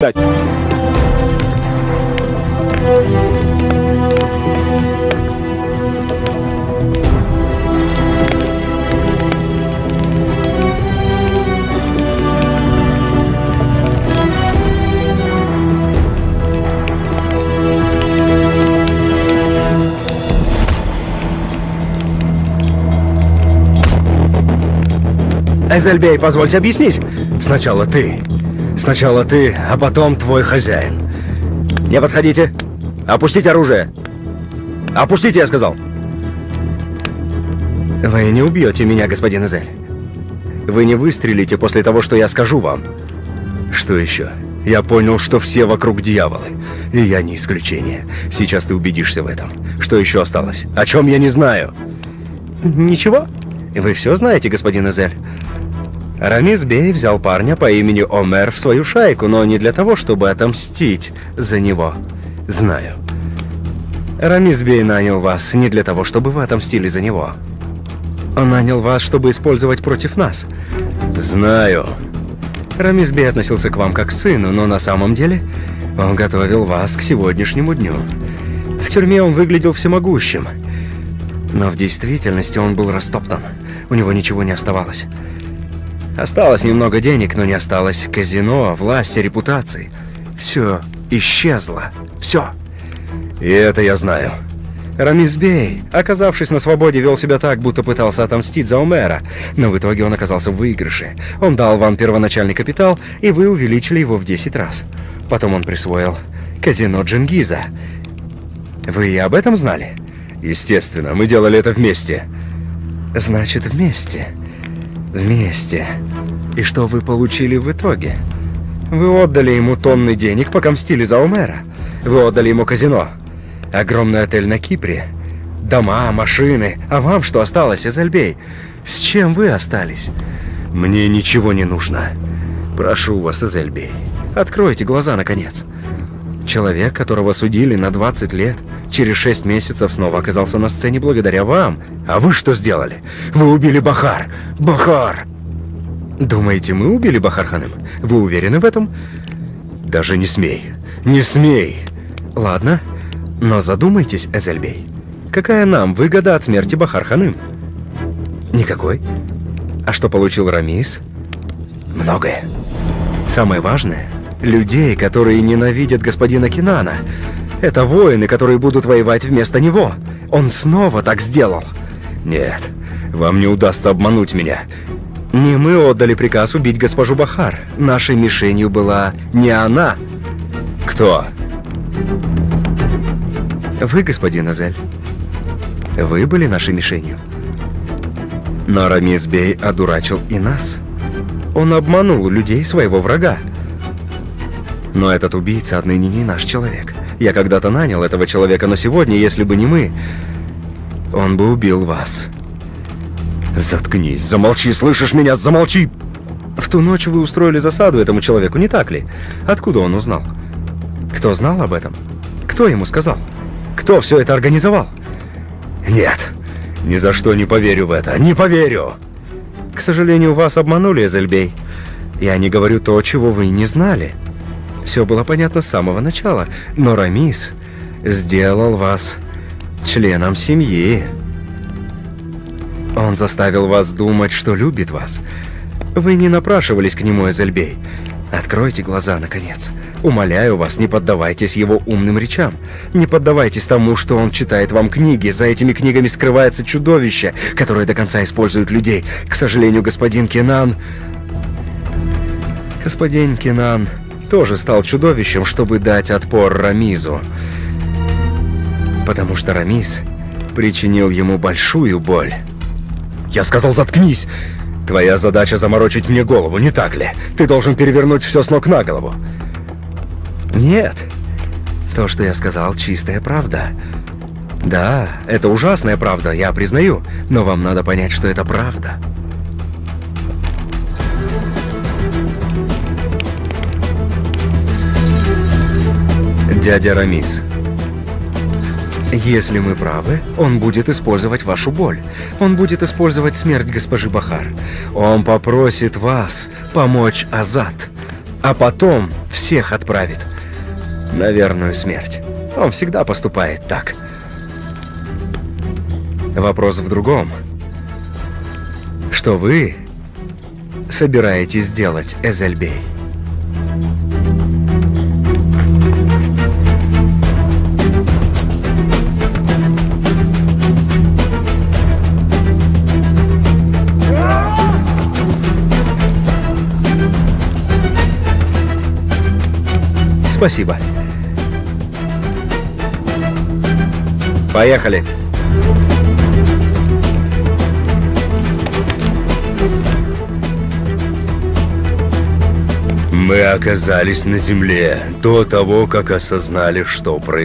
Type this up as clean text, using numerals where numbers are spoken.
Дать. Эзельбей, позвольте объяснить. Сначала ты, а потом твой хозяин. Не подходите. Опустите оружие. Опустите, я сказал. Вы не убьете меня, господин Эзель. Вы не выстрелите после того, что я скажу вам. Что еще? Я понял, что все вокруг дьяволы. И я не исключение. Сейчас ты убедишься в этом. Что еще осталось? О чем я не знаю? Ничего. Вы все знаете, господин Эзель. Рамиз-бей взял парня по имени Омер в свою шайку, но не для того, чтобы отомстить за него. Знаю. Рамиз-бей нанял вас не для того, чтобы вы отомстили за него. Он нанял вас, чтобы использовать против нас. Знаю. Рамиз-бей относился к вам как к сыну, но на самом деле он готовил вас к сегодняшнему дню. В тюрьме он выглядел всемогущим, но в действительности он был растоптан. У него ничего не оставалось. Осталось немного денег, но не осталось казино, власти, репутации. Все исчезло. Все. И это я знаю. Рамиз-бей, оказавшись на свободе, вел себя так, будто пытался отомстить за Омера. Но в итоге он оказался в выигрыше. Он дал вам первоначальный капитал, и вы увеличили его в 10 раз. Потом он присвоил казино Джингиза. Вы и об этом знали? Естественно, мы делали это вместе. Значит, вместе. Вместе. И что вы получили в итоге? Вы отдали ему тонны денег, пока мстили за Омера. Вы отдали ему казино, огромный отель на Кипре, дома, машины. А вам что осталось, Эзельбей? С чем вы остались? Мне ничего не нужно. Прошу вас, Эзельбей, откройте глаза, наконец. Человек, которого судили на 20 лет, через 6 месяцев снова оказался на сцене благодаря вам. А вы что сделали? Вы убили Бахар. Бахар! Думаете, мы убили Бахар Ханым? Вы уверены в этом? Даже не смей. Не смей! Ладно, но задумайтесь, Эзельбей. Какая нам выгода от смерти Бахар Ханым? Никакой. А что получил Рамиз? Многое. Самое важное... Людей, которые ненавидят господина Кинана. Это воины, которые будут воевать вместо него. Он снова так сделал. Нет, вам не удастся обмануть меня. Не мы отдали приказ убить госпожу Бахар. Нашей мишенью была не она. Кто? Вы, господин Эзель. Вы были нашей мишенью. Но Рамиз-бей одурачил и нас. Он обманул людей своего врага. Но этот убийца отныне не наш человек. Я когда-то нанял этого человека, но сегодня, если бы не мы, он бы убил вас. Заткнись, замолчи, слышишь меня? Замолчи! В ту ночь вы устроили засаду этому человеку, не так ли? Откуда он узнал? Кто знал об этом? Кто ему сказал? Кто все это организовал? Нет, ни за что не поверю в это, не поверю! К сожалению, вас обманули, Эзельбей. Я не говорю то, чего вы не знали. Все было понятно с самого начала, но Рамиз сделал вас членом семьи. Он заставил вас думать, что любит вас. Вы не напрашивались к нему, Эзельбей. Откройте глаза, наконец. Умоляю вас, не поддавайтесь его умным речам. Не поддавайтесь тому, что он читает вам книги. За этими книгами скрывается чудовище, которое до конца использует людей. К сожалению, господин Кинан... тоже стал чудовищем, чтобы дать отпор Рамизу. Потому что Рамиз причинил ему большую боль. Я сказал, заткнись! Твоя задача заморочить мне голову, не так ли? Ты должен перевернуть все с ног на голову. Нет. То, что я сказал, чистая правда. Да, это ужасная правда, я признаю. Но вам надо понять, что это правда. Дядя Рамиз, если мы правы, он будет использовать вашу боль. Он будет использовать смерть госпожи Бахар. Он попросит вас помочь Азат. а потом всех отправит на верную смерть. Он всегда поступает так. Вопрос в другом. Что вы собираетесь делать, Эзельбей? Спасибо. Поехали. Мы оказались на земле до того, как осознали, что произошло.